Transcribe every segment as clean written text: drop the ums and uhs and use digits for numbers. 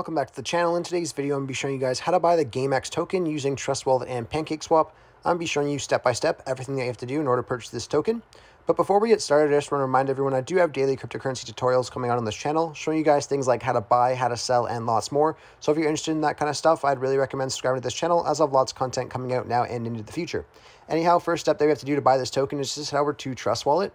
Welcome back to the channel. In today's video, I'm going to be showing you guys how to buy the GameX token using Trust Wallet and PancakeSwap. I'm going to be showing you step-by-step everything that you have to do in order to purchase this token. But before we get started, I just want to remind everyone I do have daily cryptocurrency tutorials coming out on this channel, showing you guys things like how to buy, how to sell, and lots more. So if you're interested in that kind of stuff, I'd really recommend subscribing to this channel as I have lots of content coming out now and into the future. Anyhow, first step that we have to do to buy this token is just head over to Trust Wallet.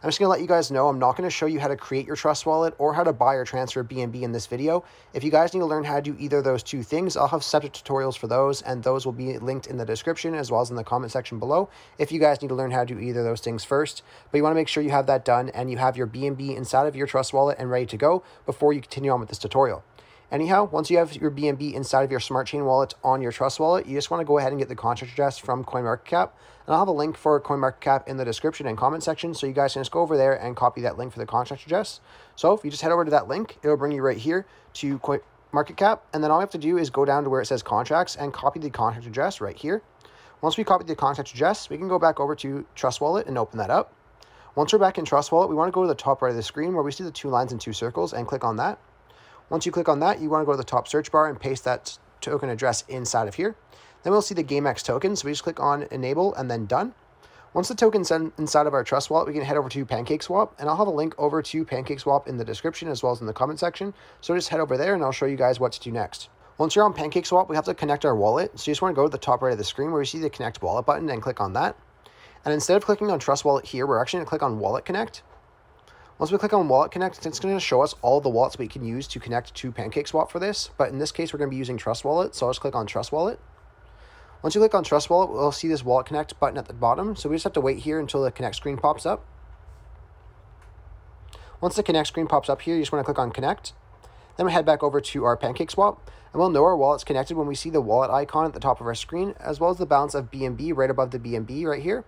I'm just going to let you guys know I'm not going to show you how to create your Trust Wallet or how to buy or transfer BNB in this video. If you guys need to learn how to do either of those two things, I'll have separate tutorials for those, and those will be linked in the description as well as in the comment section below if you guys need to learn how to do either of those things first. But you want to make sure you have that done and you have your BNB inside of your Trust Wallet and ready to go before you continue on with this tutorial. Anyhow, once you have your BNB inside of your smart chain wallet on your Trust Wallet, you just want to go ahead and get the contract address from CoinMarketCap. And I'll have a link for CoinMarketCap in the description and comment section, so you guys can just go over there and copy that link for the contract address. So if you just head over to that link, it'll bring you right here to CoinMarketCap. And then all you have to do is go down to where it says contracts and copy the contract address right here. Once we copy the contract address, we can go back over to Trust Wallet and open that up. Once we're back in Trust Wallet, we want to go to the top right of the screen where we see the two lines and two circles and click on that. Once you click on that, you want to go to the top search bar and paste that token address inside of here. Then we'll see the GameX token, so we just click on Enable and then Done. Once the token's inside of our Trust Wallet, we can head over to PancakeSwap, and I'll have a link over to PancakeSwap in the description as well as in the comment section. So just head over there and I'll show you guys what to do next. Once you're on PancakeSwap, we have to connect our wallet. So you just want to go to the top right of the screen where you see the Connect Wallet button and click on that. And instead of clicking on Trust Wallet here, we're actually going to click on Wallet Connect. Once we click on Wallet Connect, it's going to show us all the wallets we can use to connect to PancakeSwap for this. But in this case, we're going to be using Trust Wallet, so I'll just click on Trust Wallet. Once you click on Trust Wallet, we'll see this Wallet Connect button at the bottom. So we just have to wait here until the Connect screen pops up. Once the Connect screen pops up here, you just want to click on Connect. Then we head back over to our PancakeSwap, and we'll know our wallet's connected when we see the wallet icon at the top of our screen, as well as the balance of BNB right above the BNB right here.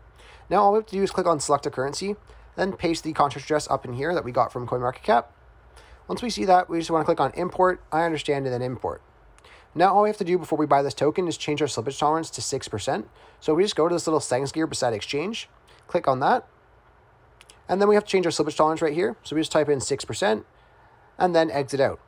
Now all we have to do is click on Select a Currency, then paste the contract address up in here that we got from CoinMarketCap. Once we see that, we just want to click on Import, I understand, and then Import. Now all we have to do before we buy this token is change our slippage tolerance to 6%. So we just go to this little settings gear beside Exchange, click on that, and then we have to change our slippage tolerance right here. So we just type in 6% and then exit out.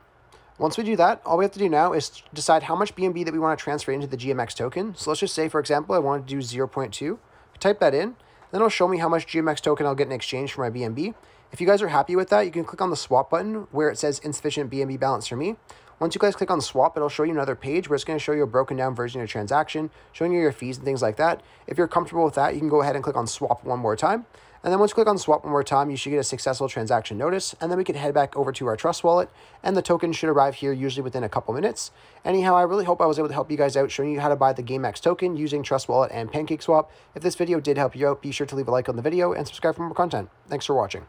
Once we do that, all we have to do now is decide how much BNB that we want to transfer into the GMX token. So let's just say, for example, I want to do 0.2. Type that in. Then it'll show me how much GMX token I'll get in exchange for my BNB. If you guys are happy with that, you can click on the swap button where it says insufficient BNB balance for me. Once you guys click on swap, it'll show you another page where it's going to show you a broken down version of your transaction, showing you your fees and things like that. If you're comfortable with that, you can go ahead and click on swap one more time. And then once you click on swap one more time, you should get a successful transaction notice. And then we can head back over to our Trust Wallet, and the token should arrive here usually within a couple minutes. Anyhow, I really hope I was able to help you guys out, showing you how to buy the GameX token using Trust Wallet and PancakeSwap. If this video did help you out, be sure to leave a like on the video and subscribe for more content. Thanks for watching.